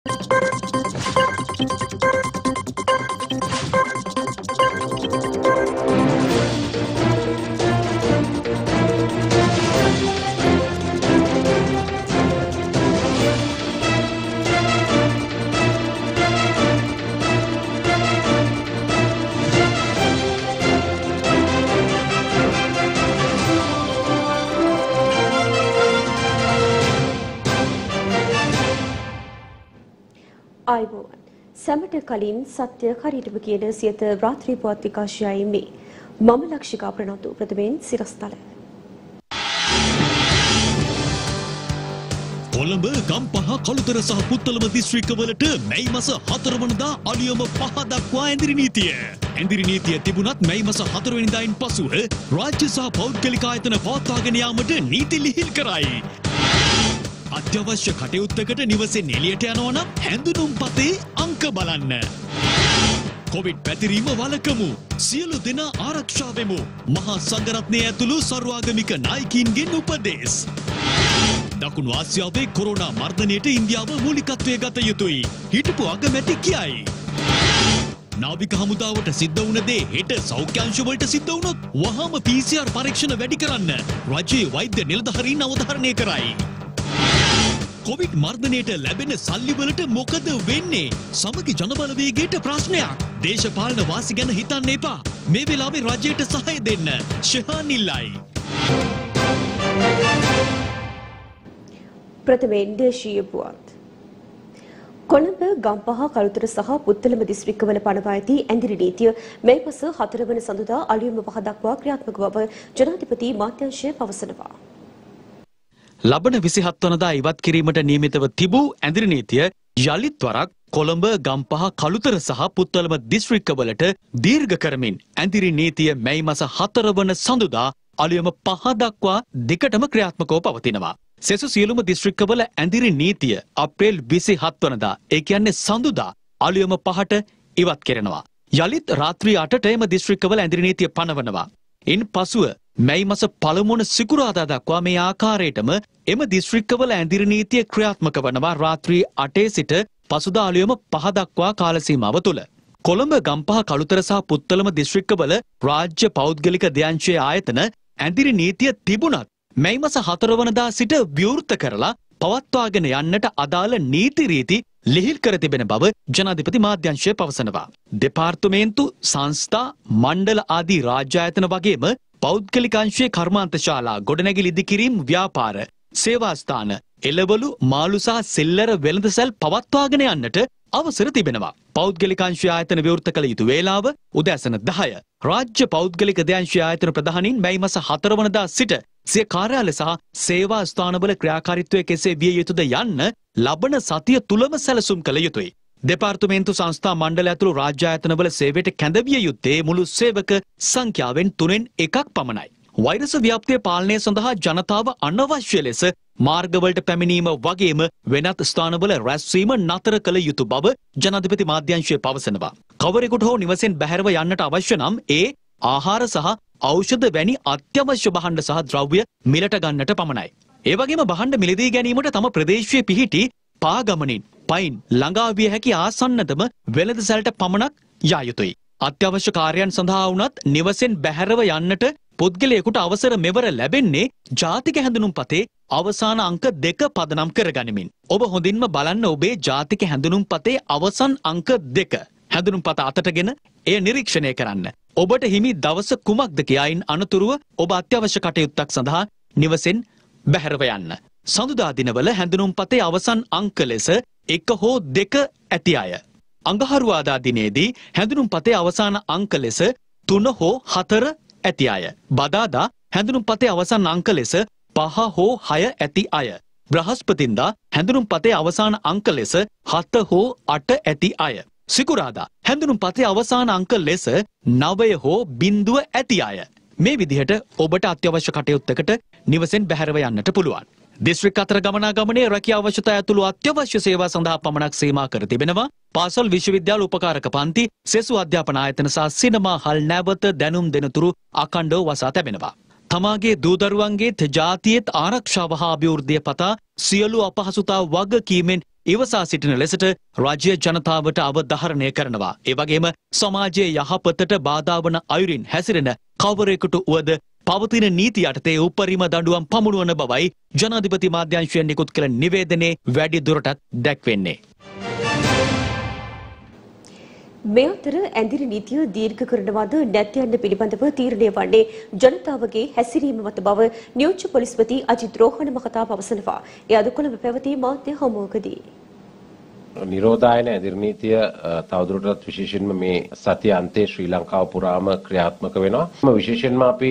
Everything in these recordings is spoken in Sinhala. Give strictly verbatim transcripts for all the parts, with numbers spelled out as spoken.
आईबोन समट कलीन सत्य कार्यक्रमकीयन सियत रात्रि पत्रिकाश्याई में मम लक्षिका प्रणतु प्रथमेन सिरस्ताले कोलंब गंपह कलुतर सह पुत्तलम දිස්ත්‍රික්ක වලට මේ මාස හතර වෙනිදා අලියම පහ දක්වා ඇඳිරි නීතිය ඇඳිරි නීතිය තිබුණත් මේ මාස හතර වෙනිදායින් පසුව රාජ්‍ය සහ පෞද්ගලික ආයතන පවත්වාගෙන යාමට නීති ලිහිල් කරයි अत्यावश्यक කටයුත්තකට නිවසේ එළියට යනවා නම් හැඳුනුම් පතේ අංක බලන්න. කොවිඩ් පැතිරීම වළකමු. සියලු දෙනා ආරක්ෂා වෙමු. මහා සංඝරත්නය ඇතුළු සර්වාගමික නායකයින්ගෙන් උපදෙස්. දකුණු ආසියාවේ කොරෝනා මර්ධනයට ඉන්දියාව මූලිකත්වයේ ගත යුතුයි. හිටපු අගමැති කියයි. නාවික හමුදාවට සිද්ධ වුණ දේ හෙට සෞඛ්‍යාංශ වලට සිද්ධ වුණොත් වහාම P C R පරීක්ෂණ වැඩි කරන්න. රජයේ වෛද්‍ය නිලධාරීන් අවධාරණය කරයි. कोविड මර්ධනයට ලැබෙන සල්ලි වලට මොකද වෙන්නේ? සමගි ජනබල වේගයට ප්‍රශ්නයක්. දේශපාලන වාසි ගැන හිතන්න එපා. මේ වෙලාවේ රජයට සහාය දෙන්න. ශහාන් ඉල්ලයි. ප්‍රථමයෙන් දේශීය පුවත්. කොළඹ ගම්පහ කලුතර සහ පුත්තලම දිස්ත්‍රික්කවල පනවා ඇති ඇඳිරි නීතිය මේ මාස හතර වෙනි සඳුදා අලුයම පහ දක්වා ක්‍රියාත්මක බව ජනාධිපති මාත්‍යංශය පවසනවා. ලබන විසිහත් වනදා ඉවත් කිරීමට නියමිතව තිබූ ඇඳිරි නීතිය යලිත් වරක් කොළඹ ගම්පහ කලුතර සහ පුත්තලම දිස්ත්‍රික්කවලට දීර්ඝ කරමින් ඇඳිරි නීතිය මැයි මාස හතර වන සඳුදා අලුයම පහ දක්වා දෙකටම ක්‍රියාත්මකව පවතිනවා. සෙසු සියලුම දිස්ත්‍රික්කවල ඇඳිරි නීතිය අප්‍රේල් විසිහත් වනදා ඒ කියන්නේ සඳුදා අලුයම පහට ඉවත් කරනවා. යලිත් රාත්‍රී අටට එම දිස්ත්‍රික්කවල ඇඳිරි නීතිය පනවනවා. ඉන් පසුව මැයි මාස පළමුවන සිකුරාදා දක්වා මේ ආකාරයටම එම දිස්ත්‍රික්කවල ඇඳිරි නීතිය ක්‍රියාත්මක වනවා රාත්‍රී අටේ සිට පසුදා අලුයම පහ දක්වා කාල සීමාව තුළ. කොළඹ ගම්පහ කලුතර සහ පුත්තලම දිස්ත්‍රික්කවල රාජ්‍ය පෞද්ගලික දෙයංශයේ ආයතන ඇඳිරි නීතිය තිබුණත් මැයි මාස හතර වනදා සිට විවෘත කරලා පවත්වාගෙන යන්නට අදාළ නීති රීති ලිහිල් කර තිබෙන බව ජනාධිපති මාධ්‍යංශය පවසනවා. දෙපාර්තමේන්තු සංස්ථා මණ්ඩල ආදී රාජ්‍ය ආයතන වගේම පෞද්ගලිකාංශයේ කර්මාන්ත ශාලා ගොඩනැගිලි ඉදිකිරීම් ව්‍යාපාර සේවා ස්ථාන එළවලු මාළු සහ සෙල්ලර වෙළඳසැල් පවත්වාගෙන යන්නට අවසර තිබෙනවා. පෞද්ගලිකාංශයේ ආයතන විවෘත කළ යුතු වේලාව උදෑසන දහය. රාජ්‍ය පෞද්ගලික දෙයංශයේ ආයතන ප්‍රධානීන් මැයි මාස හතර වනදා සිට සිය කාර්යාල සහ සේවා ස්ථානවල ක්‍රියාකාරීත්වය කෙසේ විය යුතුද යන්න ලබන සතිය තුලම සැලසුම් කළ යුතුයි. දෙපාර්තමේන්තු සංස්ථා මණ්ඩල ඇතුළු රාජ්‍ය ආයතනවල සේවයට කැඳවිය යුත්තේ මුළු සේවක සංඛ්‍යාවෙන් තුනෙන් එකක් පමණයි. වෛරස ව්‍යාප්තිය පාලනය සඳහා ජනතාව අනවශ්‍ය ලෙස මාර්ගවලට පැමිණීම වගේම වෙනත් ස්ථානවල රැස්වීම නතර කළ යුතු බව ජනාධිපති මාධ්‍යංශය පවසනවා. කවරෙකුට හෝ නිවසෙන් බැහැරව යන්නට අවශ්‍ය නම් ඒ ආහාර සහ ඖෂධ වැනි අත්‍යවශ්‍ය භාණ්ඩ සහ ද්‍රව්‍ය මිලට ගන්නට පමණයි. ඒ වගේම භාණ්ඩ මිලදී ගැනීමට තම ප්‍රදේශයේ පිහිටි පාගමනින් පයින් ළඟාවිය හැකි ආසන්නතම වෙළඳසැලට පමණක් යා යුතුයි. අත්‍යවශ්‍ය කාර්යයන් සඳහා වුණත් නිවසෙන් බැහැරව යන්නට පුද්ගලයෙකුට අවසර මෙවර ලැබෙන්නේ ජාතික හැඳුනුම්පතේ අවසාන අංක දෙක පදනම් කරගනිමින්. ඔබ හොඳින්ම බලන්න ඔබේ ජාතික හැඳුනුම්පතේ අවසන් අංක දෙක. හැඳුනුම්පත අතටගෙන එය නිරීක්ෂණය කරන්න. ඔබට හිමි දවස කුමක්ද කියයින් අනතුරුව ඔබ අත්‍යවශ්‍ය කටයුත්තක් සඳහා නිවසෙන් බැහැරව යන්න. සඳුදා දිනවල හැඳුනුම්පතේ අවසන් අංක ලෙස එක හෝ දෙක ඇති අය. අඟහරුවාදා දිනේදී හැඳුනුම්පතේ අවසාන අංක ලෙස තුන හෝ හතර ඇති අය. බදාදා හැඳුනුම්පතේ අවසන් අංක ලෙස පහ හෝ හය ඇති අය. බ්‍රහස්පතින්දා හැඳුනුම්පතේ අවසාන අංක ලෙස හත හෝ අට ඇති අය. සිකුරාදා හැඳුනුම්පතේ අවසාන අංක ලෙස නවය හෝ බිඳුව ඇති අය. මේ විදිහට ඔබට අත්‍යවශ්‍ය කටයුත්තකට නිවසෙන් බැහැරව යන්නට පුළුවන්. දිස්ත්‍රික් අතර ගමනාගමනයේ රැකියා අවශ්‍යතා ඇතුළු අත්‍යවශ්‍ය සේවා සඳහා පමණක් සීමා කර තිබෙනවා. පාසල් විශ්වවිද්‍යාල උපකාරක පන්ති සෙසු අධ්‍යාපන ආයතන සහ සිනමා හල් නැවත දැනුම් දෙනතුරු අඛණ්ඩව වසා තැබෙනවා. තමාගේ දූ දරුවන්ගේත් ජාතියේත් ආරක්ෂාව හා අභිවෘද්ධිය පතා සියලු අපහසුතා වගකීමෙන් ඉවසා සිටින ලෙසට රාජ්‍ය ජනතාවට අවධාරණය කරනවා. ඒ වගේම සමාජයේ යහපතට බාධා වන අයුරින් හැසිරෙන කවරෙකුට උවද පවතින නීති යටතේ උපරිම දඬුවම් පමුණුවන බවයි ජනාධිපති මාධ්‍යංශයෙන් නිකුත් කළ නිවේදනයේ වැඩි දුරටත් දැක්වෙන්නේ. मेतर अंदर नीतिया दीर्घ कव तीरणे वे जनता हसीरी मत बव न्यूज पोलिसपति अजित रोहन महताब निरोधायन एदिर्नीतिय तावदुरटत विशेषेन्म मे सति अन्ते श्रीलंकाव पुराम ක්‍රියාත්මක වෙනවා. විශේෂයෙන්ම අපි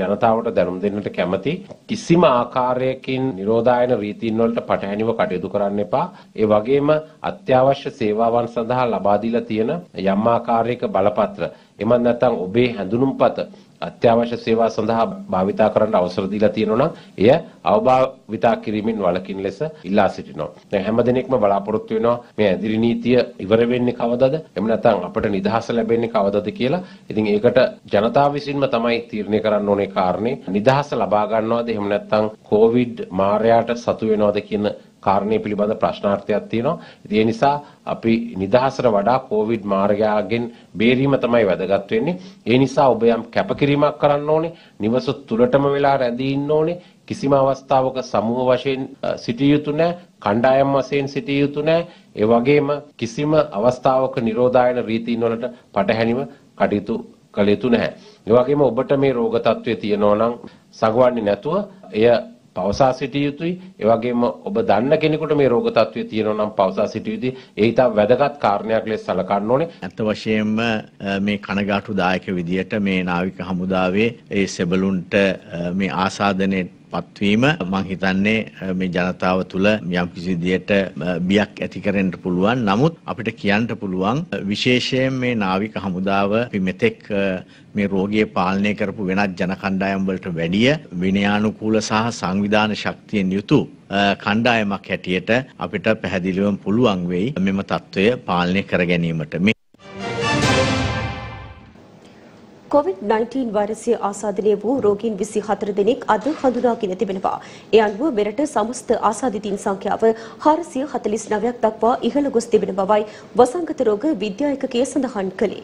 ජනතාවට දැනුම් දෙන්නට කැමති කිසිම ආකාරයකින් නිරෝධායන රීතින් වලට පටහැනිව කටයුතු කරන්න එපා. ඒ වගේම අත්‍යවශ්‍ය සේවාවන් සඳහා ලබා දීලා තියෙන යම් ආකාරයක බලපත්‍ර එමත් නැත්නම් ඔබේ හැඳුනුම්පත අත්‍යවශ්‍ය සේවා සඳහා භාවිතා කරන්න අවසර දීලා තියෙනවා නම් එය අවභාවිතා කිරීමෙන් වළකින්න ලෙස ඉල්ලා සිටිනවා. දැන් හැමදෙනෙක්ම බලාපොරොත්තු වෙනවා මේ ඇදිරි නීතිය ඉවර වෙන්නේ කවදද? එහෙම නැත්නම් අපට නිදහස ලැබෙන්නේ කවදද කියලා. ඉතින් ඒකට ජනතාව විසින්ම තමයි තීරණය කරන්න ඕනේ කාරණේ. නිදහස ලබා ගන්නවද එහෙම නැත්නම් කොවිඩ් මාරයාට සතු වෙනවද කියන කාරණේ පිළිබඳ ප්‍රශ්නාර්ථයක් තියෙනවා. ඉතින් ඒ නිසා අපි නිදහසට වඩා කොවිඩ් මාරයාගෙන් බේරීම තමයි වැදගත් වෙන්නේ. ඒ නිසා ඔබ යම් කැපකිරීමක් කරන්න ඕනේ, නිවස තුලටම වෙලා රැඳී ඉන්න ඕනේ, කිසිම අවස්ථාවක සමූහ වශයෙන් සිටිය යුතු නැහැ, කණ්ඩායම් වශයෙන් සිටිය යුතු නැහැ. ඒ වගේම කිසිම අවස්ථාවක නිරෝධායන රීතීන් වලට පටහැනිව කටයුතු කළ යුතු නැහැ. ඒ වගේම ඔබට මේ රෝග තත්ත්වයේ තියෙනවා නම් සඟවන්නේ නැතුව එය පවසා සිටිය යුතුයි. ඒ වගේම ඔබ දන්න කෙනෙකුට මේ රෝග තත්ත්වයේ තියෙනවා නම් පවසා සිටිය යුතුයි. ඒ ඉතා වැදගත් කාරණයක් ලෙස සැලකන්න ඕනේ. අත වශයෙන්ම මේ කනගාටුදායක විදියට මේ නාවික හමුදාවේ ඒ සෙබළුන්ට මේ ආසාදනයේ පත්වීම මම හිතන්නේ මේ ජනතාව තුළ යම් කිසි විදියට බියක් ඇති කරන්න පුළුවන්. නමුත් අපිට කියන්න පුළුවන් විශේෂයෙන් මේ නාවික හමුදාව මෙතෙක් මේ රෝගිය පාලනය කරපු වෙනත් ජන කණ්ඩායම් වලට වැඩිය විනයානුකූල සහ සංවිධාන ශක්තියෙන් යුතු කණ්ඩායමක් හැටියට අපිට පැහැදිලිවම පුළුවන් වෙයි මෙම තත්ත්වය පාලනය කර ගැනීමට. कोविड-उन्नीस वायरस आसादने रोगी चौबीस दिनक अद हंदुनागिन तिबेनवा ए अनुव मेरट समस्त आसादितीन संख्याव चार सौ उनचास तक इहलगोस तिबेनवाई वसंगत रोग विद्यायकके संदहन कले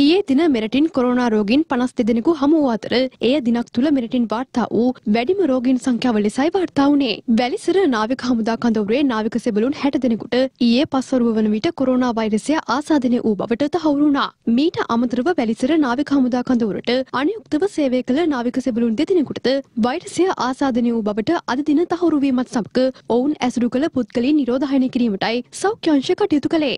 ඊයේ දින මෙරටින් කොරෝනා රෝගීන් පනස් දෙදෙනෙකු දෙනෙකු හමු වූ අතර එය දිනක් තුල මෙරටින් වාර්තා වූ වැඩිම රෝගීන් සංඛ්‍යාව ලෙසයි වාර්තා වුණේ. වැලිසර නාවික හමුදා කඳවුරේ නාවික සෙබළුන් හැට දෙනෙකුට ඊයේ පස්වරුව වන විට කොරෝනා වෛරසය ආසාදනය වූ බවට තහවුරු වුණා. මීට අමතරව වැලිසර නාවික හමුදා කඳවුරට අනුයුක්තව සේවය කළ නාවික සෙබළුන් දෙදෙනෙකුට වෛරසය ආසාදනය වූ බවට අද දින තහවුරු වීමත් සමග ඔවුන් ඇසුරු කළ පුද්ගලයන් නිරෝධායනය කිරීමටයි සෞඛ්‍ය අංශය කටයුතු කළේ.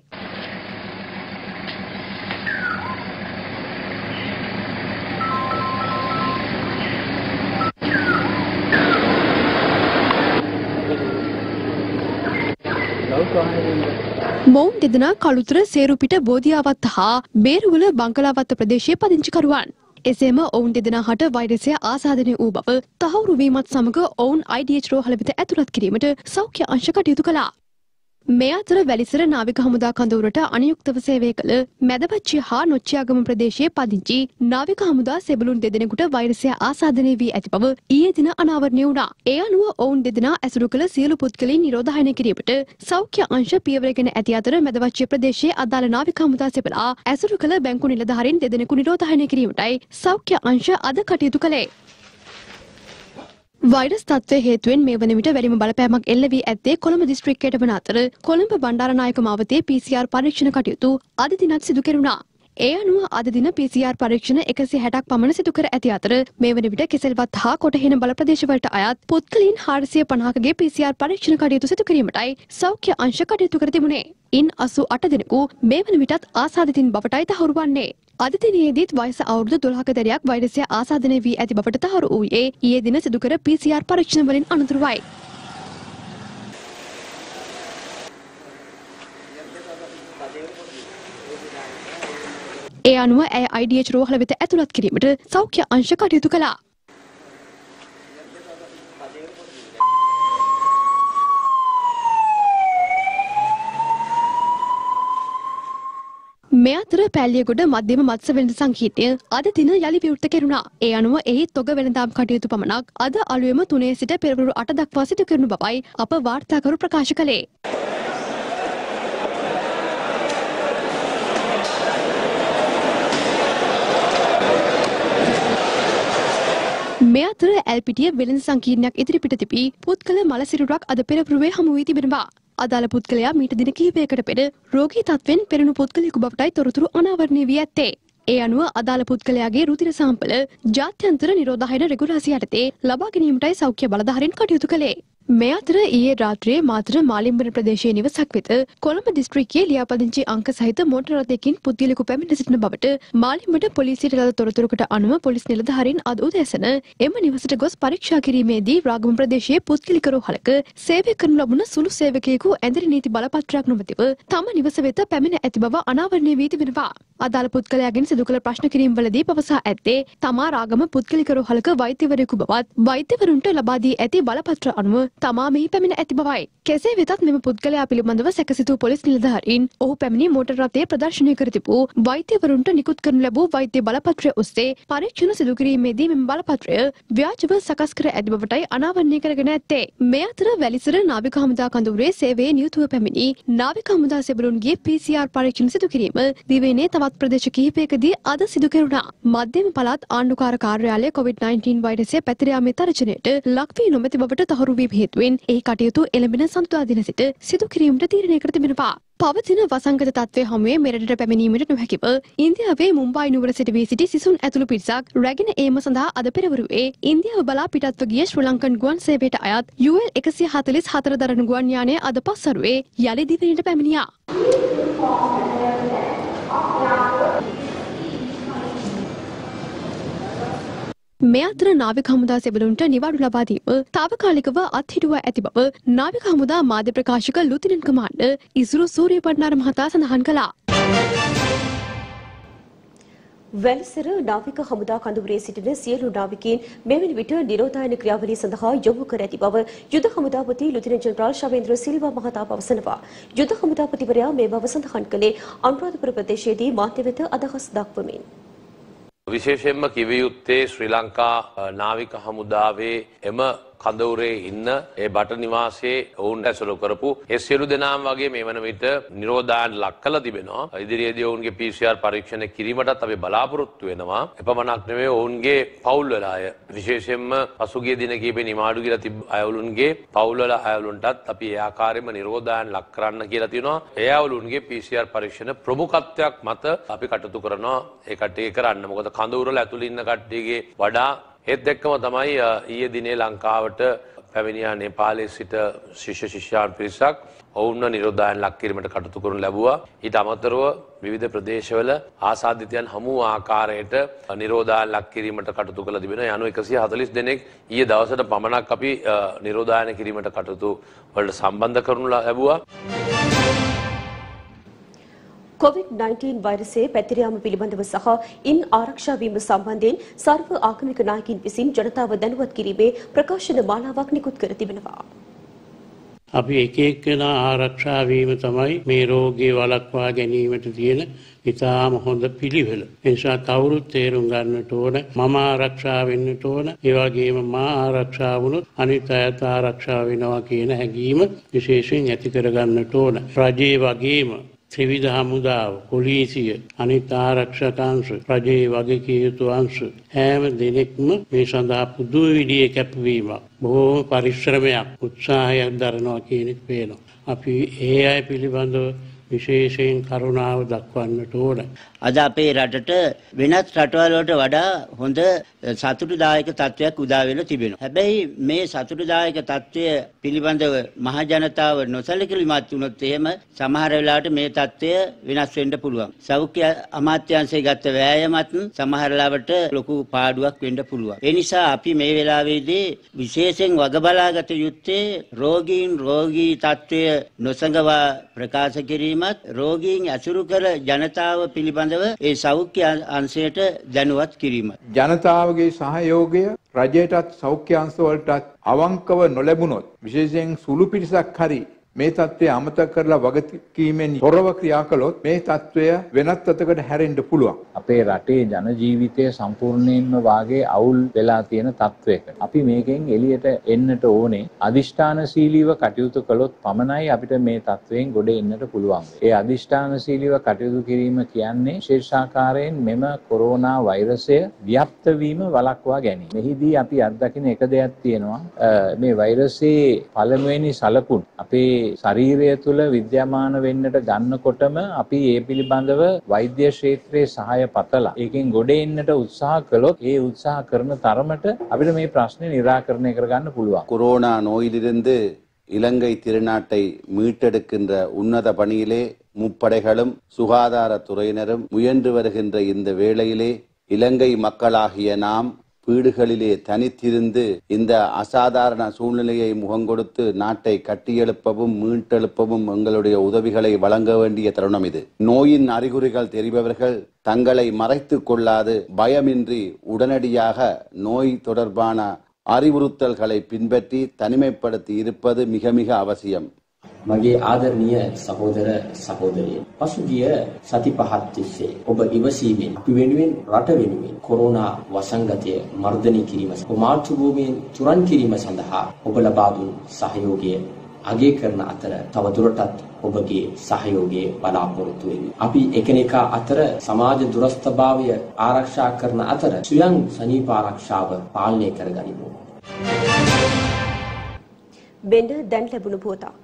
මොවුන් දෙදෙනා කළුතර සේරුපිට බෝධියාවත් හා බේරුවල බංගලාවත් ප්‍රදේශයේ පදිංචිකරුවන්. එසේම ඔවුන් දෙදෙනා හට වෛරසය ආසාදනය වූ බව තහවුරු වීමත් සමග ඔවුන් I D H රෝහල වෙත ඇතුළත් කිරීමට සෞඛ්‍ය අංශ කටයුතු කළා. මේ අතර වැලිසර නාවික හමුදා කඳවුරට අනුයුක්තව සේවය කළ මැදපච්චිය හා නොච්චියාගම ප්‍රදේශයේ පදිංචි නාවික හමුදා සෙබළුන් දෙදෙනෙකුට වෛරසය ආසාදනය වී ඇති බව ඊයේ දින අනාවරණය වුණා. ඒ අනුව ඔවුන් දෙදෙනා ඇසුරු කළ සියලු පුද්ගලයන් නිරෝධායනය කිරීමට සෞඛ්‍ය අංශ පියවරගෙන ඇති අතර මැදපච්චිය ප්‍රදේශයේ අදාළ නාවික හමුදා සෙබළා ඇසුරු කළ බැංකු නිලධාරීන් දෙදෙනෙකු නිරෝධායනය කිරීමටයි සෞඛ්‍ය අංශ අද කටයුතු කළේ. වෛරස් තත්ත්වය හේතුවෙන් මේ වන විට වැඩිම බලපෑමක් එල්ල වී ඇත්තේ කොළඹ දිස්ත්‍රික්කයට වන අතර Colombo Bandaranaike මාවතේ P C R පරීක්ෂණ කටයුතු අද දිනත් සිදු කෙරුණා. ඒ අනුව අද දින P C R පරීක්ෂණ එකසිය හැටක් පමණ සිදු කර ඇති අතර මේ වන විට කෙසෙල්වත් හා කොටහින බල ප්‍රදේශවලට අයත් පුද්ගලයන් හාරසිය පනහකගේ P C R පරීක්ෂණ කටයුතු සිදු කිරීමටයි සෞඛ්‍ය අංශ කටයුතු කර තිබුණේ. ඉන් අසූ අට දිනකු මේ වන විටත් ආසාදිතින් බවටයි තහවුරු වන්නේ. අද දිනේදීත් වයස අවුරුදු දොළහක දරයක් වෛරසය ආසාදනය වී ඇති බවට තහවුරු වූයේ ඊයේ දින සිදු කර P C R පරීක්ෂණ වලින් අනතුරුවයි. ඒ අනුව ඇය I D H රෝහල වෙත ඇතුළත් කිරීමට සෞඛ්‍ය අංශ කටයුතු කළා. මේ අතර පැල්ලියගොඩ මධ්‍යම මත්ස්‍ය වෙළඳ සංකීර්ණය අද දින යලි විවෘත කෙරුණා. ඒ අනුව එහි තොග වෙළඳාම් කටයුතු පමණක් අද අලුයම තුනේ සිට පෙරවරු අට දක්වා සිදු කරනු බවයි අප වාර්තාකරු ප්‍රකාශ කළේ. මේ අතර ඇල්පිටිය වෙළඳ සංකීර්ණයක් ඉදිරිපිට තිබී පුත්කල මල සිරුරක් අද පෙරවරුවේ හමු වී තිබෙනවා. අදාළ පුද්ගලයා මීට දින කිහිපයකට පෙර රෝගී තත්වෙන් පෙරණු පුද්ගලයෙකු බවටයි තොරතුරු අනාවරණය වී ඇත්තේ. ඒ අනුව අදාළ පුද්ගලයාගේ රුධිර සාම්පල ජාත්‍යන්තර නිරෝධායන රෙගුලාසි යටතේ ලබා ගැනීමටයි සෞඛ්‍ය බලධාරීන් කටයුතු කළේ. මේ අතර ඊයේ රාත්‍රියේ මාතර මාලිම්බන ප්‍රදේශයේ නිවසක් වෙත කොළඹ දිස්ත්‍රික්කයේ ලියාපදිංචි අංක සහිත මොටර රථයකින් පුද්ගලයෙකු පැමිණ සිටින බවට මාලිම්බන පොලිසියට ලද තොරතුරකට අනුව පොලිස් නිලධාරීන් අද උදෑසන එම නිවසට ගොස් පරීක්ෂා කිරීමේදී රාගම ප්‍රදේශයේ පුද්ගලික රෝහලක සේවය කරනු ලබන සුළු සේවකයෙකු ඇඳිරි නීති බලපත්‍රයක් නොමැතිව තම නිවස වෙත පැමිණ ඇති බව අනාවරණය වී තිබෙනවා. අදාළ පුද්ගලයාගෙන් සිදු කළ ප්‍රශ්න කිරීම්වලදී පවසා ඇත්තේ තමා රාගම පුද්ගලික රෝහලක වෛද්‍යවරයෙකු බවත් වෛද්‍යවරුන්ට ලබා දී ඇති බලපත්‍ර අනුව තමා මෙහි පැමිණ ඇති බවයි. කෙසේ වෙතත් මෙම පුද්ගලයා පිළිබඳව සැකසිතූ පොලිස් නිලධාරීන් ඔහු පැමිණි මෝටර් රථයේ ප්‍රදර්ශනය කර තිබූ වෛද්‍යවරුන්ට නිකුත් කරනු ලැබූ වෛද්‍ය බලපත්‍රය ඔස්සේ පරීක්ෂණ සිදු කිරීමේදී මෙම බලපත්‍රය ව්‍යාජව සකස් කර ඇති බවටයි අනාවරණය කරගෙන ඇත්තේ. මේ අතර වැලිසර නාවික හමුදා කඳවුරේ සේවයේ නියුතුව පැමිණි නාවික හමුදා සෙබළුන්ගේ පී සී ආර් පරීක්ෂණ සිදු කිරීම දිවයිනේ තවත් ප්‍රදේශ කිහිපයකදී අද සිදු කෙරුණා. මධ්‍යම පළාත් ආණ්ඩුකාර කාර්යාලය කොවිඩ් නයින්ටීන් වෛරසය පැතිර යාමේ තරජනයට ලක් වී නොමැති බවට තහවුරු වීම හේතුවෙන් ඒ කටයුතු එළඹෙන සඳුදා දින සිට සිදු කිරීමට තීරණය කර තිබෙනවා. පවතින වසංගත තත්ත්වය හමුවේ මෙරටට පැමිණීමට නොහැකිව ඉන්දියාවේ මුම්බායි නුවර සිට වී සිටි සිසුන් ඇතුළු පිරිසක් රැගෙන ඒම සඳහා අද පෙරවරුවේ ඉන්දියාව බලා පිටත්ව ගිය ශ්‍රී ලංකන් ගුවන් සේවයට අයත් යූ එල් එකසිය හතළිස් හතර දරණ ගුවන් යානය අද පස්වරුවේ යලි දිවයිනට පැමිණියා. මේ අතර නාවික හමුදා සෙබළුන්ට නිවාඩු ලබා දීම තාවකාලිකව අත්හිටුව ඇති බව නාවික හමුදා මාධ්‍ය ප්‍රකාශක ලුතිනන් කමාන්ඩර් ඉසුරු සූර්යපට්නාර මහතා සඳහන් කළා. වැලිසර නාවික හමුදා කඳවුරේ සිටින සියලු නාවිකයින් මෙවැනි විට නිරෝධායන ක්‍රියාවලිය සඳහා යොමු කර ඇති බව යුද හමුදාපති ලුතිනන් ජෙනරාල් ශවේන්ද්‍ර සිල්වා මහතා පවසනවා. යුද හමුදාපතිවරයා මේ බව සඳහන් කළේ අනුරාධපුර ප්‍රදේශයේදී මාධ්‍ය වෙත අදහස් දක්වමින්. විශේෂයෙන්ම කිව යුත්තේ ශ්‍රී ලංකා නාවික හමුදාවේ එම කඳවුරේ ඉන්න ඒ බට නිවාසයේ ඔවුන් ඇසුරු කරපු ඒ සියලු දෙනාම වගේ මේ වන විට නිරෝධායන ලක් කළා තිබෙනවා. ඉදිරියේදී ඔවුන්ගේ පී සී ආර් පරීක්ෂණ කිරීමටත් අපි බලාපොරොත්තු වෙනවා. එපමණක් නෙවෙයි ඔවුන්ගේ පවුල් වල අය විශේෂයෙන්ම පසුගිය දින කීපේ නිමාඩු ගිරලා තිබ්බ අයවලුන්ගේ පවුල් වල අයවලුන්ටත් අපි ඒ ආකාරයෙන්ම නිරෝධායන ලක් කරන්න කියලා තියෙනවා. ඒ අයවලුන්ගේ පී සී ආර් පරීක්ෂණ ප්‍රමුඛත්වයක් මත අපි කටයුතු කරනවා. ඒ කටේ කරන්න. මොකද කඳවුර වල ඇතුළේ ඉන්න කට්ටියගේ වඩා ඒත් දැක්කම තමයි ඊයේ දිනේ ලංකාවට පැමිණියා නේපාලයේ සිට ශිෂ්‍ය ශිෂ්‍යාන් පිරිසක් ඔවුන්ව නිරෝධායන ලක් කිරීමට කටයුතු කරනු ලැබුවා. ඊට අමතරව විවිධ ප්‍රදේශවල ආසාදිතයන් හමු ආකාරයට නිරෝධායන ලක් කිරීමට කටයුතු කළ තිබෙනවා. යනු එකසිය හතළිස් දෙනෙක් ඊයේ දවසට පමණක් අපි නිරෝධායන කිරීමට කටයුතු වලට සම්බන්ධ කරනු ලැබුවා. කොවිඩ් නයින්ටීන් වෛරසයේ පැතිර යාම පිළිබඳව සහ ඉන් ආරක්ෂා වීම සම්බන්ධයෙන් සර්ව ආගමික නායකින් විසින් ජනතාව දැනුවත් කිරීමේ ප්‍රකාශන මාලාවක් නිකුත් කර තිබෙනවා. අපි එක එක්කෙනා ආරක්ෂා වීම තමයි මේ රෝගේ වළක්වා ගැනීමට තියෙන ඉතාම හොඳ පිළිවෙල. ඒ නිසා කවුරුත් තේරුම් ගන්නට ඕන මම ආරක්ෂා වෙන්නට ඕන, ඒ වගේම මා ආරක්ෂා වුණොත් අනිත් අයත් ආරක්ෂා වෙනවා කියන හැඟීම විශේෂයෙන් ඇති කර ගන්නට ඕන. රජයේ වගේම ත්‍රිවිධ හමුදාව, පොලිසිය, අනිත් ආරක්ෂක අංශ, රජයේ වගකීම් යුතු අංශ හැම දෙනෙක්ම මේ සඳහා පුදු විදිහේ කැපවීමක්, බොහෝ පරිශ්‍රමයක්, උත්සාහයක් දරනවා කියන එක පේනවා. අපි ඒ අය පිළිබඳව විශේෂයෙන් කරුණාව දක්වන්නට ඕන. අද අපේ රටට වෙනත් රටවල් වලට වඩා හොඳ සතුටුදායක තත්ත්වයක් උදා වෙලා තිබෙනවා. හැබැයි මේ සතුටුදායක තත්ත්වය පිළිබඳව මහ ජනතාව නොසලකීමත් වුණොත් එහෙම සමහර වෙලාවට මේ තත්ත්වය වෙනස් වෙන්න පුළුවන්. සෞඛ්‍ය අමාත්‍යාංශය ගත්ත වෑයමත් සමහර වෙලාවට ලොකු පාඩුවක් වෙන්න පුළුවන්. ඒ නිසා අපි මේ වෙලාවේදී විශේෂයෙන් වග බලාගත යුත්තේ රෝගීන් රෝගී තත්ත්වය නොසඟවා ප්‍රකාශ කිරීම, රෝගීන් ඇසුරු කර ජනතාව පිළිබඳව ඒ සෞඛ්‍ය අංශයට දැනුවත් කිරීම. ජනතාවගේ සහයෝගය රජයටත් සෞඛ්‍ය අංශවලටත් අවංකව නොලැබුණොත් විශේෂයෙන් සුළු පිරිසක් හරි මේ தත්ත්වය අමතක කරලා වගකීමෙන් හොරව ක්‍රියා කළොත් මේ தත්ත්වය වෙනත් තත්යකට හැරෙන්න පුළුවන්. අපේ රටේ ජන ජීවිතයේ සම්පූර්ණයෙන්ම වාගේ අවුල් වෙලා තියෙන தත්ත්වයක අපි මේකෙන් එළියට එන්නට ඕනේ. අදිෂ්ඨානශීලීව කටයුතු කළොත් පමණයි අපිට මේ தත්ත්වයෙන් ගොඩ එන්නට පුළුවන්. ඒ අදිෂ්ඨානශීලීව කටයුතු කිරීම කියන්නේ ශේෂාකාරයෙන් මෙම කොරෝනා වෛරසය ව්‍යාප්ත වීම වළක්වා ගැනීම. මෙහිදී අපි අත්දකින එක දෙයක් තියෙනවා මේ වෛරසයේ පළමුවෙනි සලකුණ අපේ ශරීරය තුළ විද්‍යමාන වෙන්නට ගන්නකොටම අපි ඒ පිළිබඳව වෛද්‍ය ක්ෂේත්‍රයේ සහාය පතලා ඒකෙන් ගොඩ එන්නට උත්සාහ කළොත් ඒ උත්සාහ කරන තරමට අපිට මේ ප්‍රශ්නේ निराකරණය කරගන්න පුළුවන්. කොරෝනා நோயிலிருந்து இலங்கை திருநாட்டை மீட்டெடுக்கின்ற உன்னத பணியிலே முப்படைகளும் சுகாதார துறையினரும் முயன்று வருகின்ற இந்த வேளையிலே இலங்கை மக்களாகிய நாம் வீடுகளிலே தனித்திருந்து இந்த அசாதாரண சூழ்நிலையை முகங்கொடுத்து நாட்டை கட்டியெழுப்பவும் மீட்டெழுப்பவும் எங்களுடைய உதவிகளை வழங்க வேண்டிய தருணம் இது. நோயின் அறிகுறிகள் தெரிபவர்கள் தங்களை மறைத்து கொள்ளாது பயமின்றி உடனடியாக நோய் தொடர்பான அறிவுறுத்தல்களை பின்பற்றி தனிமைப்படுத்தி இருப்பது மிக மிக அவசியம். මගේ ආදරණීය සහෝදර සහෝදරියනි, පසුගිය සති පහක් තිස්සේ ඔබ ඉවසීමෙන් අපි වෙනුවෙන් රට වෙනුවෙන් කොරෝනා වසංගතය මර්ධනය කිරීම සහ මාතෘභූමියෙන් තුරන් කිරීම සඳහා ඔබ ලබා දුන් සහයෝගය අගය කරන අතර තවදුරටත් ඔබගේ සහයෝගය බලාපොරොත්තු වෙමි. අපි එකිනෙකා අතර සමාජ දුරස්ථභාවය ආරක්ෂා කරන අතර ස්වයං සනීප ආරක්ෂාව පාලනය කරගනිමු. බෙන්ඩ දැන් ලැබුණු පොතක්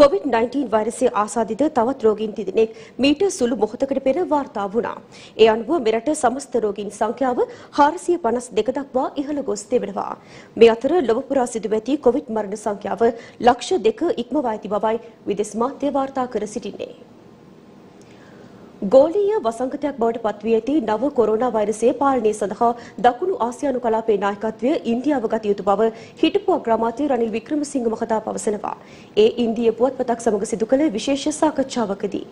कोविड-नाइनटीन වෛරසයේ ආසාදිත තවත් රෝගීන් තිදෙනෙක් මීට සුළු මොහොතකට පෙර වාර්තා වුණා. ඒ අනුව මෙරට සමස්ත රෝගීන් සංඛ්‍යාව හාරසිය පනස් දෙක දක්වා ඉහළ ගොස් තිබෙනවා. මේ අතර ලොව පුරා සිදු ඇති කොවිඩ් මරණ සංඛ්‍යාව ලක්ෂ දෙක ඉක්මවා ඇති බවයි විදේශ මාධ්‍ය වාර්තා කර සිටින්නේ. ගෝලීය වසංගතයක් බවට පත්වී ඇති නව කොරෝනා වෛරසයේ පාලනය සඳහා දකුණු ආසියානු කලාපයේ නායකත්වය ඉන්දියාව ගත යුතු බව හිටපු අග්‍රාමාත්‍ය රනිල් වික්‍රමසිංහ මහතා පවසනවා. ඒ ඉන්දිය පුවත්පතක් සමග සිදු කළ විශේෂ සාකච්ඡාවකදී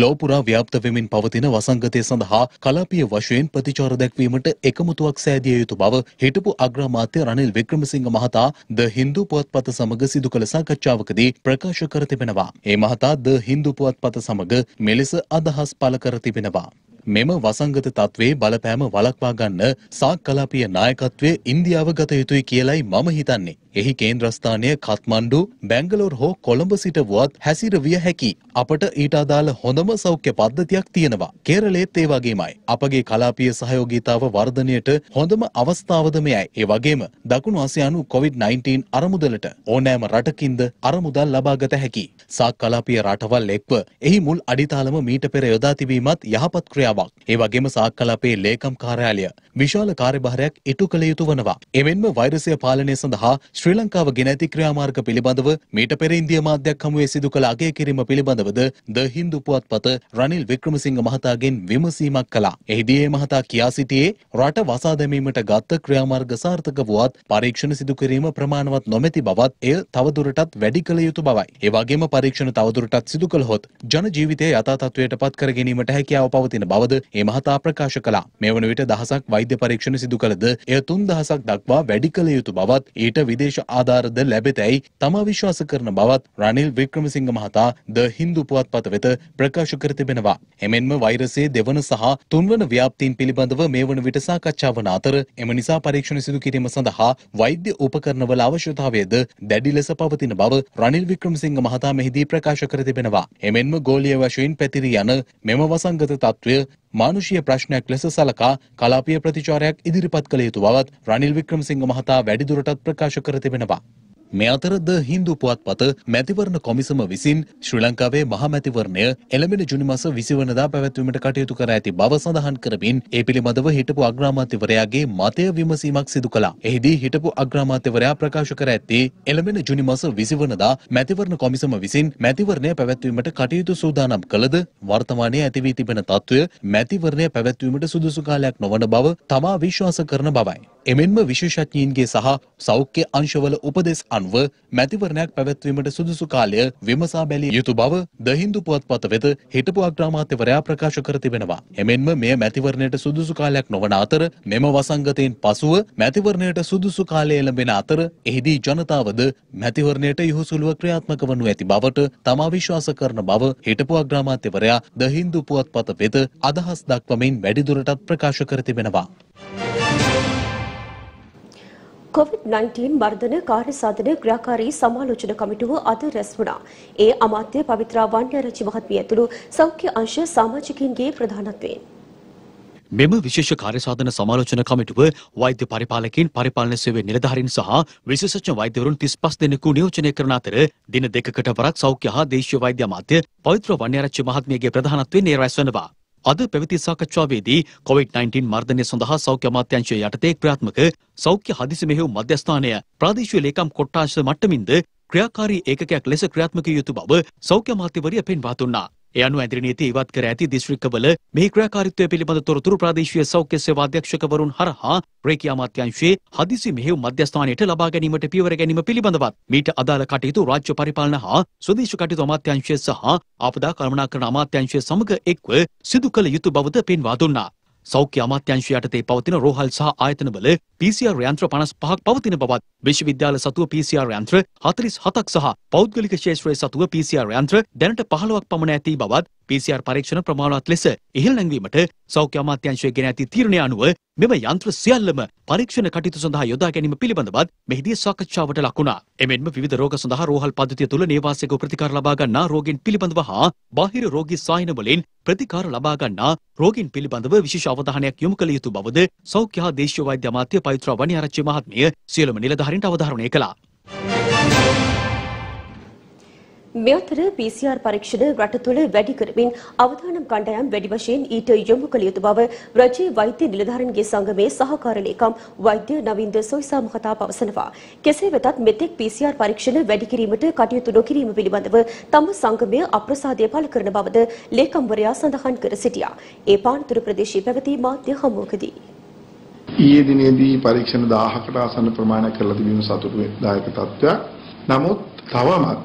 ලෝපුරා ව්‍යාප්ත වෙමින් පවතින වසංගතය සඳහා කලාපීය වශයෙන් ප්‍රතිචාර දක්වීමට එකමුතුවක් සෑදිය යුතු බව හිටපු අග්‍රාමාත්‍ය රනිල් වික්‍රමසිංහ මහතා ද හින්දු පුවත්පත සමග සිදු කළ සාකච්ඡාවකදී ප්‍රකාශ කර තිබෙනවා. ඒ මහතා ද හින්දු පුවත්පත සමග මෙලෙස අදහස් පළ කර තිබෙනවා. මෙම වසංගත තත්ත්වයේ බලපෑම වළක්වා ගන්න සාක් කලාපීය නායකත්වය ඉන්දියාව ගත යුතුයි කියලයි මම හිතන්නේ. එහි කේන්ද්‍රස්ථානය කත්මණ්ඩු, බැංගලෝර් හෝ කොළඹ සිට වුවත් හැසිරවිය හැකි. අපට ඊට අදාළ හොඳම සෞඛ්‍ය පද්ධතියක් තියෙනවා. කේරළයේත් ඒ වගේමයි. අපගේ කලාපීය සහයෝගීතාව වර්ධනයට හොඳම අවස්ථාවද මෙයයි. ඒ වගේම දකුණු ආසියානු කොවිඩ්-19 අරමුදලට ඕනෑම රටකින්ද අරමුදල් ලබා ගත හැකි. සාක් කලාපීය රටවල් එක්ව එහි මුල් අඩිතාලම මීට පෙර යොදා තිබීමත් යහපත් ක්‍රියාවක්. ඒ වගේම සාක් කලාපයේ ලේකම් කාර්යාලය විශාල කාර්යභාරයක් ඉටු කළ යුතු වනවා. එමෙන්ම වෛරසය පාලනය සඳහා ශ්‍රී ලංකාව ගෙන ඇති ක්‍රියාමාර්ග පිළිබඳව මීට පෙර ඉන්දියා මාධ්‍යයක් හමුවේ සිදු කළ අගය කිරීම පිළිබඳවද ද හින්දු පුවත්පත රනිල් වික්‍රමසිංහ මහතාගෙන් විමසීමක් කළා. එහිදී මහතා කියා සිටියේ රට වසා දැමීමට ගත්ත ක්‍රියාමාර්ග සාර්ථක වුවත් පරීක්ෂණ සිදු කිරීම ප්‍රමාණවත් නොමැති බවත් එය තවදුරටත් වැඩි කළ යුතු බවයි. ඒ වගේම පරීක්ෂණ තවදුරටත් සිදු කළහොත් ජන ජීවිතය යථා තත්ත්වයට පත් කර ගැනීමට හැකියාව පවතින බවද ඒ මහතා ප්‍රකාශ කළා. මේ වන විට දහසක් වෛද්‍ය පරීක්ෂණ සිදු කළද එය තුන් දහසක් දක්වා වැඩි කළ යුතු බවත් ඊට විදේශ ආධාරද ලැබෙතැයි තමා විශ්වාස කරන බවත් රනිල් වික්‍රමසිංහ මහතා ද හින්දු පුවත්පත වෙත ප්‍රකාශ කර තිබෙනවා. එමෙන්ම වෛරසයේ දෙවන සහ තුන්වන ව්‍යාප්තීන් පිළිබඳව මේ වන විට සාකච්ඡා වන අතර එම නිසා පරීක්ෂණ සිදු කිරීම සඳහා වෛද්‍ය උපකරණවල අවශ්‍යතාවයද දැඩි ලෙස පවතින බව රනිල් වික්‍රමසිංහ මහතා මෙහිදී ප්‍රකාශ කර තිබෙනවා. එමෙන්ම ගෝලීය වශයෙන් පැතිරී යන මෙම වසංගත තත්ත්වය මානුෂීය ප්‍රශ්නයක් ලෙස සලකා කලාපීය ප්‍රතිචාරයක් ඉදිරිපත් කළ යුතු බවත් රනිල් වික්‍රමසිංහ මහතා වැඩිදුරටත් ප්‍රකාශ කර තිබෙනවා. මේ අතර ද හින්දු පුවත්පත මැතිවරණ කොමිසම විසින් ශ්‍රී ලංකාවේ මහා මැතිවරණය එළඹෙන ජුනි මාස විසිය වනදා පැවැත්වීමට කටයුතු කර ඇති බව සඳහන් කරමින් ඒ පිළිබඳව හිටපු අග්‍රාමාත්‍යවරයාගේ මතය විමසීමක් සිදු කළා. එහිදී හිටපු අග්‍රාමාත්‍යවරයා ප්‍රකාශ කර ඇත්තේ එළඹෙන ජුනි මාස විසිය වනදා මැතිවරණ කොමිසම විසින් මැතිවරණය පැවැත්වීමට කටයුතු සූදානම් කළද වර්තමානයේ ඇති වී තිබෙන තත්ත්වය මැතිවරණය පැවැත්වීමට සුදුසු කාලයක් නොවන බව තමා විශ්වාස කරන බවයි. එමෙන්ම විශේෂඥයින්ගේ සහ සෞඛ්‍ය අංශවල උපදෙස් අනුව මැතිවරණයක් පැවැත්වීමට සුදුසු කාලය විමසා බැලිය යුතු බව ද හින්දු පුවත්පත වෙත හිටපු අග්‍රාමාත්‍යවරයා ප්‍රකාශ කර තිබෙනවා. එමෙන්ම මෙය මැතිවරණයට සුදුසු කාලයක් නොවන අතර මෙම වසංගතයෙන් පසුව මැතිවරණයට සුදුසු කාලය ලැබෙන අතර එහිදී ජනතාවද මැතිවරණයට යොහුසුලුව ක්‍රියාත්මක වනු ඇති බවට තමා විශ්වාස කරන බව හිටපු අග්‍රාමාත්‍යවරයා ද හින්දු පුවත්පත වෙත අදහස් දක්වමින් වැඩිදුරටත් ප්‍රකාශ කර තිබෙනවා. कोविड-नाइनटीन मर्दन कार्य साधन ग्राहकारी समालोचना कमिटुव अद रेस वुणा ए अमात्य पवित्र वन्यरचि महत्मियतुलु सौख्य अंश सामाजिकिंगे प्रधानत्वेन මෙම විශේෂ කාර්යසාධන සමාලෝචන කමිටුව වෛද්‍ය පරිපාලකයන් පරිපාලන සේවයේ නිලධාරීන් සහ විශේෂඥ වෛද්‍යවරුන් තිස් පහ දෙනෙකු නියෝජනය කරන අතර දින දෙකකට වරක් සෞඛ්‍ය හා දේශීය වෛද්‍ය අමාත්‍ය පවිත්‍ර වන්‍යරච්චි මහත්මියගේ ප්‍රධානත්වයෙන් නිරවස් වෙනවා. අද පැවති සාකච්ඡාවේදී කොවිඩ්-19 මර්ධනය සඳහා සෞඛ්‍ය අමාත්‍යාංශය යටතේ ක්‍රියාත්මක සෞඛ්‍ය හදිසි මෙහෙයුම් මධ්‍යස්ථානය ප්‍රාදේශීය ලේකම් කොට්ටාශ මට්ටමින්ද ක්‍රියාකාරී ඒකකයක් ලෙස ක්‍රියාත්මක විය යුතු බව සෞඛ්‍ය අමාත්‍යවරිය පෙන්වා දුන්නා. ඒ අනුව ඇඳිරි නීති ඉවත් කර ඇති දිස්ත්‍රික්කවල මෙහි ක්‍රියාකාරීත්වය පිළිබඳ තොරතුරු ප්‍රාදේශීය සෞඛ්‍ය සේවා අධ්‍යක්ෂකවරුන් හරහා රේකියා අමාත්‍යාංශයේ හදිසි මෙහෙයුම් මධ්‍යස්ථානයට ලබා ගැනීමට පියවර ගැනීම පිළිබඳවත් මීට අදාළ කටයුතු රාජ්‍ය පරිපාලන හා ස්වදේශ කටයුතු අමාත්‍යාංශය සහ ආපදා කළමනාකරණ අමාත්‍යාංශය සමග එක්ව සිදු කළ යුතු බවද පෙන්වා දුන්නා. සෞඛ්‍ය අමාත්‍යාංශය යටතේ පවතින රෝහල් සහ ආයතනවල පී සී ආර් යන්ත්‍ර පනස් පහක් පවතින බවත් විශ්වවිද්‍යාල සතුව පී සී ආර් යන්ත්‍ර හතළිස් හතක් සහ පෞද්ගලික ක්ෂේත්‍රයේ සතුව පී සී ආර් යන්ත්‍ර දැනට පහළොවක් පමණ ඇති බවත් පී සී ආර් පරීක්ෂණ ප්‍රමාණවත් ලෙස ඉහළ නැංවීමට සෞඛ්‍ය අමාත්‍යාංශය ගෙන ඇති තීරණය අනුව මෙම යන්ත්‍ර සියල්ලම පරීක්ෂණ කටයුතු සඳහා යොදා ගැනීම පිළිබඳවත් මෙහිදී සාකච්ඡාවට ලක් වුණා. එමෙන්ම විවිධ රෝග සඳහා රෝහල් පද්ධතිය තුළ නේවාසික ප්‍රතිකාර ලබා ගන්නා රෝගීන් පිළිබඳව හා බාහිර රෝගී සායන වලින් ප්‍රතිකාර ලබා ගන්නා රෝගීන් පිළිබඳව විශේෂ අවධානයක් යොමු කළ යුතු බවද සෞඛ්‍ය හා දේශීය වෛද්‍ය අමාත්‍ය පවිත්‍ර වණිආරච්චි මහත්මිය සියලුම නිලධාරීන්ට අවධාරණය කළා. මෙතර පී සී ආර් පරීක්ෂණ රට තුළ වැඩි කරමින් අවදානම් කණ්ඩායම් වැඩි වශයෙන් ඊට යොමු කළ යුතු බව රජයේ වෛද්‍ය නිලධාරීන්ගේ සංගමේ සහකාර ලේකම් වෛද්‍ය නවින්ද සොයිසා මහතා පවසනවා. කෙසේ වෙතත් මෙතෙක් පී සී ආර් පරීක්ෂණ වැඩි කිරීමට කටයුතු නොකිරීම පිළිබඳව තම සංගමය අප්‍රසාදය පළ කරන බවද ලේකම්වරයා සඳහන් කර සිටියා. ඒ පානතුරු ප්‍රදේශයේ පැවති මාධ්‍ය හමුවකදී ඊයේ දිනේදී පරීක්ෂණ දාහකට ආසන්න ප්‍රමාණයක් කරලා තිබීම සතුටුදායක තත්ත්වයක්. නමුත් තවමත්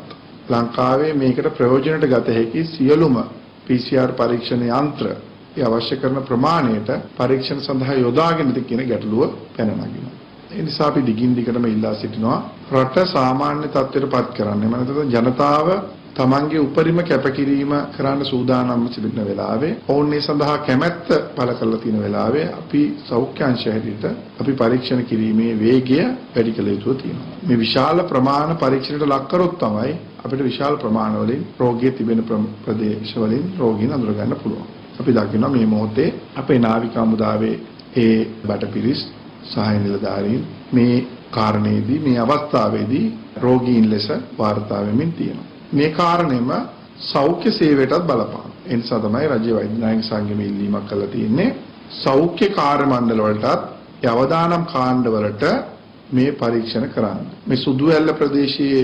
ලංකාවේ මේකට ප්‍රයෝජනට ගත හැකි සියලුම පී සී ආර් පරීක්ෂණ යන්ත්‍ර ඒ අවශ්‍ය කරන ප්‍රමාණයට පරීක්ෂණ සඳහා යොදාගෙනද කියන ගැටලුව පැන නගිනවා. ඒ නිසා අපි දිගින් දිගටම ඉල්ලා සිටිනවා රට සාමාන්‍ය තත්ත්වයටපත් කරන්න. එම නැත්නම් ජනතාව තමන්ගේ උපරිම කැපකිරීම කරන්න සූදානම් වෙන වෙලාවේ ඔවුන් මේ සඳහා කැමැත්ත පළ කරලා තියෙන වෙලාවේ අපි සෞඛ්‍ය අංශය හැටියට අපි පරීක්ෂණ කිරීමේ වේගය වැඩි කළ යුතු තියෙනවා. මේ විශාල ප්‍රමාණ පරීක්ෂණයට ලක් කරොත් තමයි අපිට විශාල ප්‍රමාණ වලින් රෝගී තිබෙන ප්‍රදේශ වලින් රෝගීන් අඳුර ගන්න පුළුවන්. අපි දකිනවා මේ මොහොතේ අපේ නාවික හමුදාවේ ඒ බටපිරිස් සහාය නිලධාරීන් මේ කාරණේදී මේ අවස්ථාවේදී රෝගීන් ලෙස වාර්තා වෙමින් තියෙනවා. මේ කාරණේම සෞඛ්‍ය සේවයටත් බලපාන. ඒ නිසා තමයි රජයේ වෛද්‍ය නායක සංගමයේ ඉල්ලීමක් කරලා තියෙන්නේ සෞඛ්‍ය කාර්ය මණ්ඩල වලටත් යවදානම් කාණ්ඩ වලට මේ පරීක්ෂණ කරන්න. මේ සුදු ඇල්ල ප්‍රදේශයේ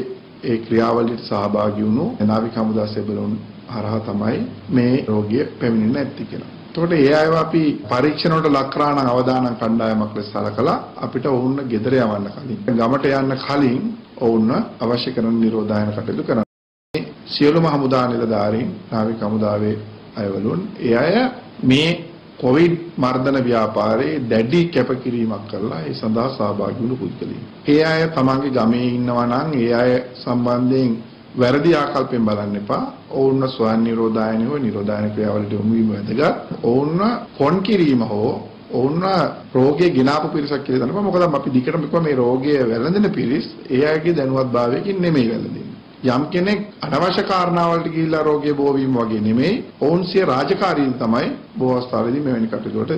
ඒ ක්‍රියාවලියට සහභාගී වුණු නාවික හමුදා සේබලුන් හරහා තමයි මේ රෝගිය පැමිණෙන්න ඇත්තේ කියලා. එතකොට ඒ අයව අපි පරීක්ෂණ වලට ලක් කරා නම් අවදානම් කණ්ඩායමක් ලෙස සලකලා අපිට ඔවුන්ව ගෙදර යවන්න කලින් ගමට යන්න කලින් ඔවුන්ව අවශ්‍ය කරන නිරෝධායන කටයුතු කරන්න. සියලුම හමුදා නිලධාරීන් නාවික හමුදාවේ අයවලුන් ඒ අය මේ කොවිඩ් මර්ධන ව්‍යාපාරයේ දැඩි කැපකිරීමක් කරලා ඒ සඳහා සහභාගී වුණු පුද්ගලයන්. ඒ අය තමන්ගේ ගමේ ඉන්නවා නම් ඒ අය සම්බන්ධයෙන් වැරදි ආකල්පෙන් බලන්න එපා. ඔවුන්ව ස්වයං නිරෝධායන හෝ නිරෝධායන ක්‍රියාවලට යොමු වීම වැදගත්. ඔවුන්ව කොන් කිරීම හෝ ඔවුන්ව රෝගයේ ගෙනාපු පිරිසක් කියලා දන්නවා. මොකද අපි දිගටම කිව්වා මේ රෝගයේ වැළඳෙන පිරිස් ඒ අයගේ දැනුවත්භාවයකින් නෙමෙයි වැළඳෙන්නේ. යම් කෙනෙක් අනවශ්‍ය කාරණාවලට ගිහිල්ලා රෝගී බෝවීම වගේ නෙමෙයි ඔවුන්ගේ රාජකාරීන් තමයි බොහෝ අවස්ථාවලදී මෙවැනි කටයුතුවලට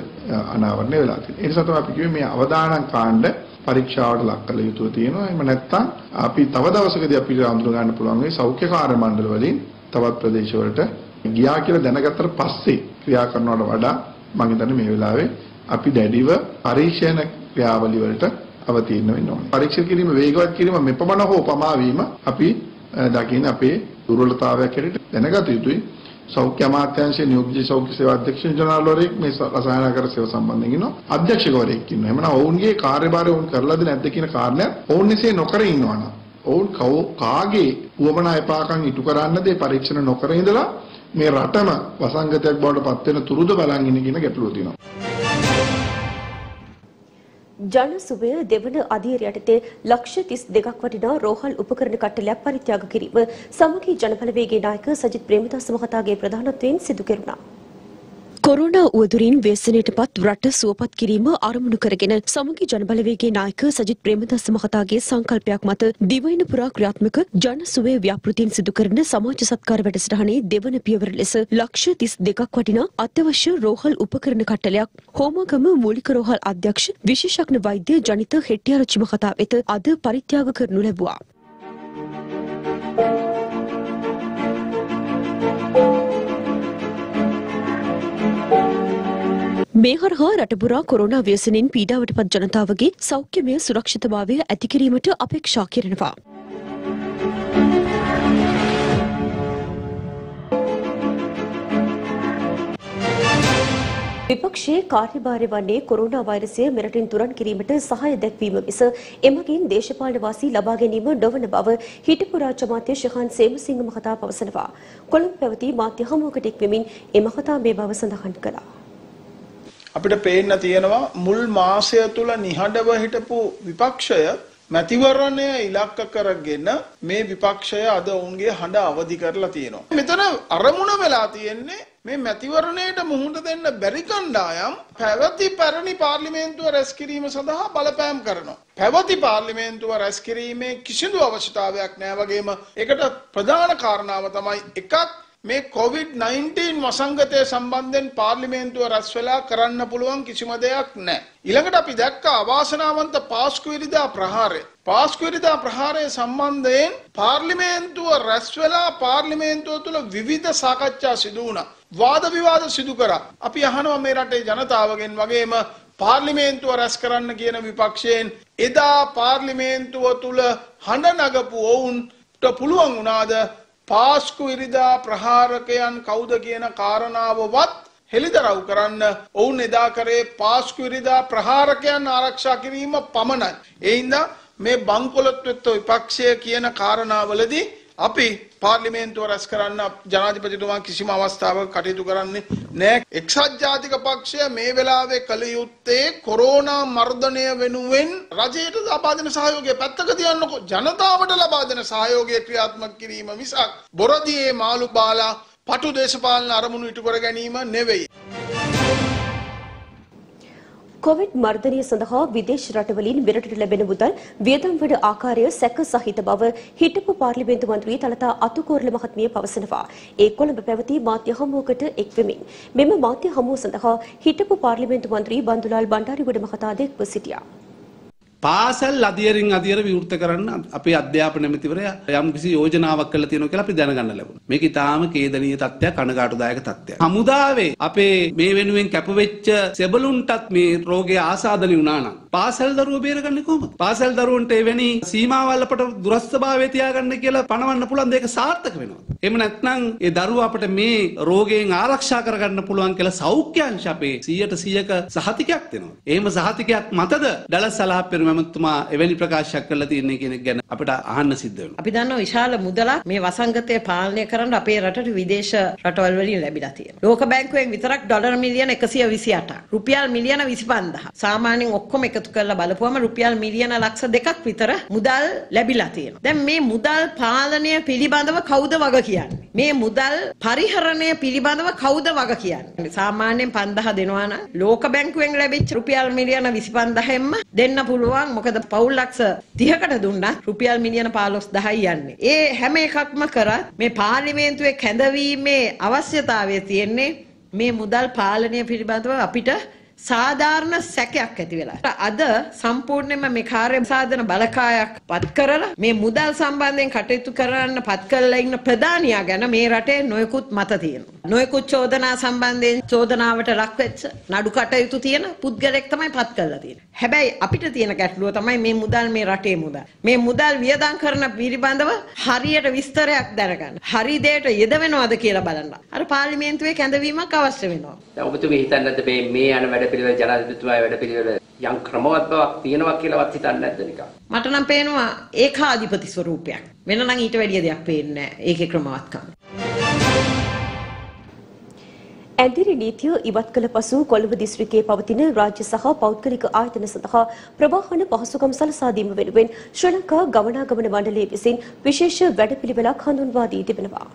අනාවරණය වෙලා තියෙන්නේ. ඒ නිසා තමයි අපි කිව්වේ මේ අවදානම් කාණ්ඩ පරීක්ෂාවට ලක් කළ යුතුව තියෙනවා. එහෙම නැත්නම් අපි තව දවසකදී අපිට අඳුර ගන්න පුළුවන් වෙයි සෞඛ්‍ය කාර්ය මණ්ඩල වලින් තවත් ප්‍රදේශවලට ගියා කියලා දැනගත්තට පස්සේ ක්‍රියා කරනවට වඩා මම හිතන්නේ මේ වෙලාවේ අපි දැඩිව පරීක්ෂණ ක්‍රියාවලිය වලට අවතීර්ණ වෙන්න ඕනේ. පරීක්ෂණ කිරීම වේගවත් කිරීම මෙපමණ හෝ පමා වීම අපි දකින්න අපේ දුර්වලතාවයක් හැටියට දැනගත යුතුයි. ಸೌಖ್ಯಮಾತ್ಯಾಂಶ ನಿಯೋಗಿ ಸೌಖ್ಯ ಸೇವಾ ಅಧ್ಯಕ್ಷ ಜನರಲ್ವರಿಗೆ ಮೇ ರಸಾಯನಕರ ಸೇವಾ ಸಂಬಂಧಗಿನ ಅಧ್ಯಕ್ಷಗವರಿಗೆ ಇನ್ನು ಹೆಮನ ಅವರಿಗೆ ಕಾರ್ಯಭಾರ ಅವನು ಕರಲದ නැද්දಕಿನ ಕಾರಣ ಅವನಿಸೇ නොකර ಇನವನ ಅವನು ಕಾಗೆ ಉವಮನ ಅಪಾಕಂ ಇಟು ಕರನ್ನದೇ ಪರೀಕ್ಷಣ නොකර ಇಂದಲಾ ಮೇ ರಟಮ ವಸಂಗತಯಕ್ ಬಾಡ ಪತ್ತೆನ ತುರುದ ಬಲಂ ಇನಗಿನ ගැටලුව තියෙනවා ජනසුභය දෙවන අධීර යටතේ ලක්ෂ තිස් දෙකක් වටිනා රෝහල් උපකරණ කට්ටලයක් පරිත්‍යාග කිරීම සමගි ජනබලවේගයේ නායක සජිත් ප්‍රේමදාස මහතාගේ ප්‍රධානත්වයෙන් සිදු කෙරුණා. කොරෝනා උවදුරින් ව්‍යසනයටපත් රට සුවපත් කිරීම අරමුණු කරගෙන සමගි ජනබලවේගයේ නායක සජිත් ප්‍රේමදාස මහතාගේ සංකල්පයක් මත දිවයින පුරා ක්‍රියාත්මක ජනසුභය ව්‍යාපෘතීන් සිදු කරන සමාජ සත්කාර වැඩසටහනේ දෙවන පියවර ලෙස ලක්ෂ තිස් දෙකක් වටිනා අත්‍යවශ්‍ය රෝහල් උපකරණ කට්ටලයක් හෝමාගම මූලික රෝහල් අධ්‍යක්ෂ විශේෂඥ වෛද්‍ය ජනිත හෙට්ටිආරච්චි මහතා වෙත අද පරිත්‍යාග කරනු ලැබුවා. मेहर रटपुरा कोरोना व्यसनिन पीड़ावटपत जनतावगे सौख्यमय सुरक्षितभावय ऐति किरीमट अपेक्षा करනවා विपक्षे कार्यभारය වන්නේ कोरोना වෛරසය මෙරටින් තුරන් කිරීමට සහාය දැක්වීම මිස එමගින් දේශපාලන වාසි ලබා ගැනීම නොවන බව හිටපු රාජ්‍ය මාත්‍ය ශිහාන් සේමසිංහ මහතා පවසනවා. කොළඹ පැවති මාත්‍ය හමුවකට එක්වෙමින් ඒ මහතා මේ බව සඳහන් කළා. අපිට පේන්න තියෙනවා මුල් මාසය තුල නිහඬව හිටපු විපක්ෂය මැතිවරණය ඉලක්ක කරගෙන මේ විපක්ෂය අද ඔවුන්ගේ හඬ අවදි කරලා තියෙනවා. මෙතන අරමුණ වෙලා තියෙන්නේ මේ මැතිවරණයට මුහුණ දෙන්න බැරි කණ්ඩායම් පැවති පැරණි පාර්ලිමේන්තුව රැස් කිරීම සඳහා බලපෑම් කරනවා. පැවති පාර්ලිමේන්තුව රැස් කිරීමේ කිසිදු අවශ්‍යතාවයක් නැහැ. වගේම ඒකට ප්‍රධාන කාරණාව තමයි එකක් මේ කොවිඩ් නයින්ටීන් වසංගතය සම්බන්ධයෙන් පාර්ලිමේන්තුව රැස් වෙලා කරන්න පුළුවන් කිසිම දෙයක් නැහැ. ඊළඟට අපි දැක්කා අවාසනාවන්ත පාස්කු ඉරිදා ප්‍රහාරය. පාස්කු ඉරිදා ප්‍රහාරය සම්බන්ධයෙන් පාර්ලිමේන්තුව රැස් වෙලා පාර්ලිමේන්තුව තුළ විවිධ සාකච්ඡා සිදු වුණා. වාද විවාද සිදු කරා. අපි අහනවා මේ රටේ ජනතාවගෙන් වගේම පාර්ලිමේන්තුව රැස් කරන්න කියන විපක්ෂයෙන් එදා පාර්ලිමේන්තුව තුළ හඬ නගපු ඔවුන්ට පුළුවන් වුණාද පාස්කු ඉරිදා ප්‍රහාරකයන් කවුද කියන කාරණාවවත් හෙළිදරව් කරන්න. ඔවුන් එදා කරේ පාස්කු ඉරිදා ප්‍රහාරකයන් ආරක්ෂා කිරීම පමණයි. ඒ හින්දා මේ බංකොලොත්වෙත් විපක්ෂය කියන කාරණාවලදී අපි පාර්ලිමේන්තුව රැස් කරන්න ජනාධිපතිතුමා කිසිම අවස්ථාවක කටයුතු කරන්නේ නැහැ. එක්සත් ජාතික පක්ෂය මේ වෙලාවේ කළ යුත්තේ කොරෝනා මර්ධනය වෙනුවෙන් රජයට ලබා දෙන සහයෝගය පැත්තක තියන්නකො ජනතාවට ලබා දෙන සහයෝගය ක්‍රියාත්මක කිරීම මිසක් බොරදියේ මාළු බාලා පටු දේශපාලන අරමුණු ඉටු කර ගැනීම නෙවෙයි. कोविड मर्दनिय संदहा विदेश रटवलिन मेरटට ලැබෙන මුදල් වියදම් වන ආකාරය සැක සහිත බව හිටපු පාර්ලිමේන්තු මන්ත්‍රී තලතා අතුකෝරළ මහත්මිය පවසනවා. ඒ කොළඹ පැවති මාධ්‍ය හමුවකට එක්වෙමින් මෙම මාධ්‍ය හමුව සඳහා හිටපු පාර්ලිමේන්තු මන්ත්‍රී බන්දුලාල් බණ්ඩාරිගොඩ මහතා එක්ව සිටියා. පාසල් අධියරින් අධියර විවෘත කරන්න අපේ අධ්‍යාපන ඇමතිවරයා යම් කිසි යෝජනාවක් කරලා තියෙනවා කියලා අපි දැනගන්න ලැබුණා. මේක ඊටාම කේදනීය තත්ත්වයක්, කනගාටුදායක තත්ත්වයක්. හමුදාවේ අපේ මේ වෙනුවෙන් කැපවෙච්ච සෙබළුන්ටත් මේ රෝගේ ආසාදනය වුණා නම් පාසල් දරුවෝ බේරගන්නේ කොහොමද? පාසල් දරුවන්ට එවැනි සීමාවල් අපට දුරස්ථභාවයේ තියාගන්න කියලා පණවන්න පුළුවන් දෙයක සාර්ථක වෙනවා. එහෙම නැත්නම් ඒ දරුවා අපට මේ රෝගයෙන් ආරක්ෂා කරගන්න පුළුවන් කියලා සෞඛ්‍ය අංශ අපේ සීයට සීයක සහතිකයක් දෙනවා. එහෙම සහතිකයක් මතද ඩලස් සලාප්පෙරුම මතුමා එවැනි ප්‍රකාශයක් කරලා තියෙන කෙනෙක් ගැන අපිට අහන්න සිද්ධ වෙනවා. අපි දන්නවා විශාල මුදලක් මේ වසංගතය පාලනය කරන්න අපේ රටට විදේශ රටවල් වලින් ලැබිලා තියෙනවා. ලෝක බැංකුවෙන් විතරක් ඩොලර් මිලියන එකසිය විසි අටක්, රුපියල් මිලියන විසි පන්දාහක්. සාමාන්‍යයෙන් ඔක්කොම එකතු කරලා බලපුවම රුපියල් මිලියන ලක්ෂ දෙකක් විතර මුදල් ලැබිලා තියෙනවා. දැන් මේ මුදල් පාලනය පිළිබඳව කවුද වග කියන්නේ? මේ මුදල් පරිහරණය පිළිබඳව කවුද වග කියන්නේ? සාමාන්‍යයෙන් පන්දාහ දෙනවා නම් ලෝක බැංකුවෙන් ලැබිච්ච රුපියල් මිලියන විසි පන්දාහෙම දෙන්න පුළුවන්. මොකද පවුල් ලක්ෂ තිහකට දුන්නත් රුපියල් මිලියන පහළොස් දහයි යන්නේ. ඒ හැම එකක්ම කරත් මේ පාර්ලිමේන්තුවේ කැඳවීමේ අවශ්‍යතාවය තියෙන්නේ මේ මුදල් පාලනය පිළිබඳව අපිට साधारण सैकයක් ඇති වෙලා අද සම්පූර්ණයෙන්ම මේ කාර්ය සාධන බලකායක් පත් කරලා මේ මුදල් සම්බන්ධයෙන් කටයුතු කරන්න පත් කරලා ඉන්න ප්‍රධානියා ගැන මේ රටේ නොයෙකුත් මත තියෙනවා නොයෙකුත් චෝදනා සම්බන්ධයෙන් චෝදනාවට ලක් වෙච්ච නඩු කටයුතු තියෙන පුද්ගලෙක් තමයි පත් කරලා තියෙන්නේ හැබැයි අපිට තියෙන ගැටලුව තමයි මේ මුදල් මේ රටේ මුදල් මේ මුදල් වියදම් කරන පිළිබඳව හරියට විස්තරයක් දැනගන්න හරි දෙයට යොදවෙනවද කියලා බලන්න අර පාර්ලිමේන්තුවේ කැඳවීමක් අවශ්‍ය වෙනවා දැන් ඔබතුමී හිතන්නද මේ මේ යන වැඩ පිළිවෙල ජනාධිපතිතුමා වැඩ පිළිවෙල යම් ක්‍රමවත් බවක් තියෙනවා කියලාවත් හිතන්නේ නැද්ද නිකන් මට නම් පේනවා ඒකාධිපති ස්වරූපයක් වෙන නම් ඊට වැඩිය දෙයක් පේන්නේ නැහැ ඒකේ ක්‍රමවත්කම ඇදිරි නීතිය ඉවත් කළ පසු කොළඹ දිස්ත්‍රික්කයේ පවතින රාජ්‍ය සහ පෞද්ගලික ආයතන සඳහා ප්‍රවාහන පහසුකම් සලසා දීම වෙනුවෙන් ශ්‍රී ලංකා ගමනාගමන මණ්ඩලය විසින් විශේෂ වැඩපිළිවෙලක් හඳුන්වා දී තිබෙනවා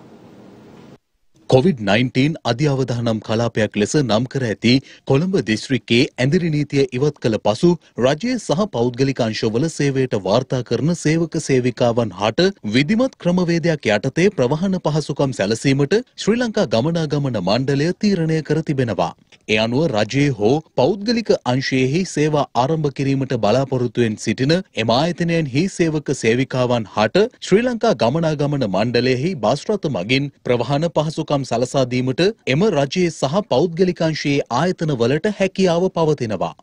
COVID nineteen අධ්‍යවදානම් කලාපයක් ලෙස නම් කර ඇති කොළඹ දිස්ත්‍රික්කයේ ඇඳිරි නීතිය ඉවත් කළ පසු රජයේ සහ පෞද්ගලික අංශවල සේවයට වාර්තා කරන සේවක සේවිකාවන් හට විධිමත් ක්‍රමවේදයක් යටතේ ප්‍රවාහන පහසුකම් සැලසීමට ශ්‍රී ලංකා ගමනාගමන මණ්ඩලය තීරණය කර තිබෙනවා. ඒ අනුව රජයේ හෝ පෞද්ගලික අංශයේහි සේවා ආරම්භ කිරීමට බලාපොරොත්තුෙන් සිටින එම ආයතනයන්හි සේවක සේවිකාවන් හට ශ්‍රී ලංකා ගමනාගමන මණ්ඩලයෙහි බස් රථ මගින් ප්‍රවාහන පහසුකම් සලසා දීමට එම රජයේ සහ පෞද්ගලිකංශයේ ආයතන වලට හැකියාව පවතිනවා.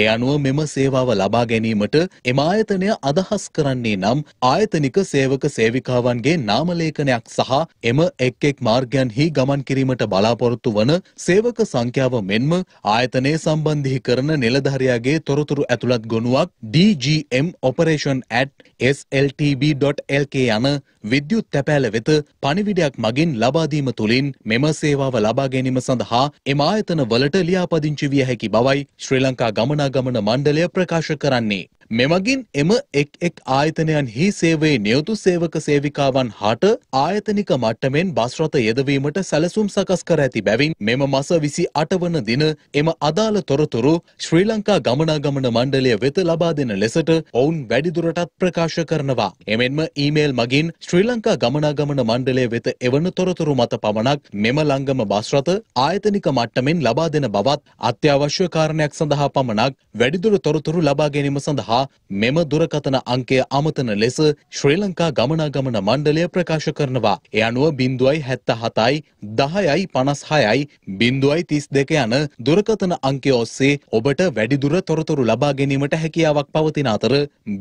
ඒ අනුව මෙම සේවාව ලබා ගැනීමට එම ආයතනය අදහස් කරන්නේ නම් ආයතනික සේවක සේවිකාවන්ගේ නාම ලේඛනයක් සහ එම එක් එක් මාර්ගයන්හි ගමන් කිරීමට බලාපොරොත්තු වන සේවක සංඛ්‍යාව මෙන්ම ආයතනයේ සම්බන්ධීකරණ නිලධාරියාගේ තොරතුරු ඇතුළත් ගොනුවක් D G M Operation at S L T B dot L K යන විද්‍යුත් තැපෑල වෙත පණිවිඩයක් මගින් ලබා දීම තුළින් මෙම සේවාව ලබා ගැනීම සඳහා එම ආයතන වලට ලියාපදිංචි විය හැකි බවයි ශ්‍රී ලංකා ගමනාගමන මණ්ඩලය ප්‍රකාශ කරන්නේ. මෙමගින් එම එක් එක් ආයතනයන්හි සේවයේ නියුතු සේවක සේවිකාවන් හට ආයතනික මට්ටමෙන් බස් රථ යෙදවීමට සැලසුම් සකස් කර ඇති බැවින් මෙම මස විසි අට වන දින එම අදාළ තොරතුරු ශ්‍රී ලංකා ගමනාගමන මණ්ඩලය වෙත ලබා දෙන ලෙසට ඔවුන් වැඩිදුරටත් ප්‍රකාශ කරනවා. එමෙන්ම ඊමේල් මගින් ශ්‍රී ලංකා ගමනාගමන මණ්ඩලය වෙත එවන තොරතුරු මත පමණක් මෙම ලංගම බස් රථ ආයතනික මට්ටමෙන් ලබා දෙන බවත් අත්‍යවශ්‍ය කාරණයක් සඳහා පමණක් වැඩිදුර තොරතුරු ලබා ගැනීම සඳහා මෙම දුරකථන අංකය අමතන ලෙස ශ්‍රී ලංකා ගමනාගමන මණ්ඩලය ප්‍රකාශ කරනවා. ඒ අනුව බිංදුවයි හැත්ත හතයි දහයයි පනස් හයයි බිංදුවයි තිස් දෙක යන දුරකථන අංකය ඔස්සේ ඔබට වැඩිදුර තොරතුරු ලබා ගැනීමට හැකියාවක් පවතින අතර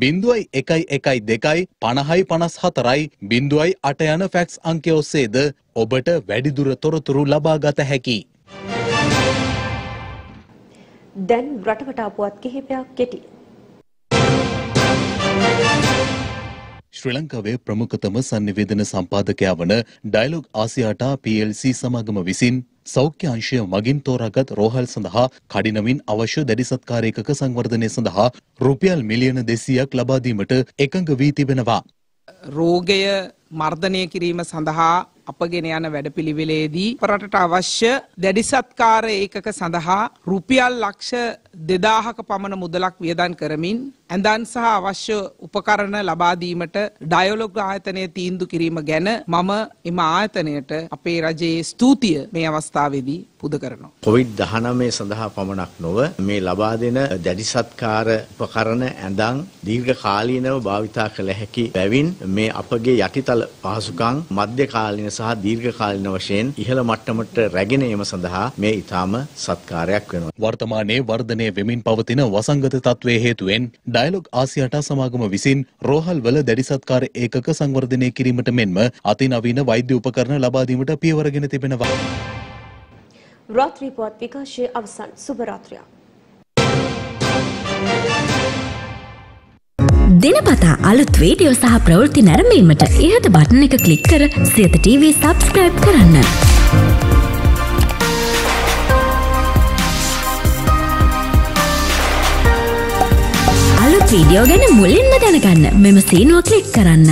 බිංදුවයි එකයි එකයි දෙකයි පනසයි පනස් හතරයි බිංදුවයි අට යන ෆැක්ස් අංකය ඔස්සේද ඔබට වැඩිදුර තොරතුරු ලබා ගත හැකියි. දැන් රටවට අපවත් කිහිපයක් කෙටියෙන් ශ්‍රී ලංකාවේ ප්‍රමුඛතම සන්නිවේදන සම්පාදකයා වන Dialog Axiata P L C සමාගම විසින් සෞඛ්‍ය අංශය මගින් තෝරාගත් රෝහල් සඳහා කඩිනමින් අවශ්‍ය දැඩි සත්කාර ඒකක සංවර්ධනය සඳහා රුපියල් මිලියන දෙසීයක් ලබා දීමට එකඟ වී තිබෙනවා. රෝගය මර්ධනය කිරීම සඳහා අපගෙන යන වැඩපිළිවෙලේදී රටට අවශ්‍ය දැඩි සත්කාර ඒකක සඳහා රුපියල් ලක්ෂ දෙදාහක පමණ මුදලක් වියදම් කරමින් ඇඳන් සහ අවශ්‍ය උපකරණ ලබා දීමට ඩයලොග් ආයතනයේ තීන්දුව කිරීම ගැන මම එම ආයතනයට අපේ රජයේ ස්තුතිය මේ අවස්ථාවේදී පුද කරනවා. කොවිඩ් දහනවය සඳහා පමණක් නොව මේ ලබා දෙන දැඩි සත්කාර උපකරණ ඇඳන් දීර්ඝ කාලීනව භාවිතා කළ හැකි බැවින් මේ අපගේ යටිතල පහසුකම් මධ්‍ය කාලීන සහ දීර්ඝකාලීන වශයෙන් ඉහළ මට්ටමට රැගෙන යාම සඳහා මේ ඊටාම සත්කාරයක් වෙනවා. වර්තමානයේ වර්ධනය වෙමින් පවතින වසංගත තත්වයේ හේතුවෙන් ඩයලොග් ආසියාටා සමාගම විසින් රෝහල්වල දැඩි සත්කාර ඒකක සංවර්ධනය කිරීමට මෙන්ම අතිනවීන වෛද්‍ය උපකරණ ලබා දීමට පියවරගෙන තිබෙනවා. රාත්‍රී පුවත් විකාශයේ අවසන් සුබ රාත්‍රියක්. දිනපතා අලුත් වීඩියෝ සහ ප්‍රවෘත්ති නැරඹීමට ඉහත බටන් එක ක්ලික් කර සියත T V subscribe කරන්න. අලුත් වීඩියෝ ගැන මුලින්ම දැනගන්න මෙම සීනුව ක්ලික් කරන්න.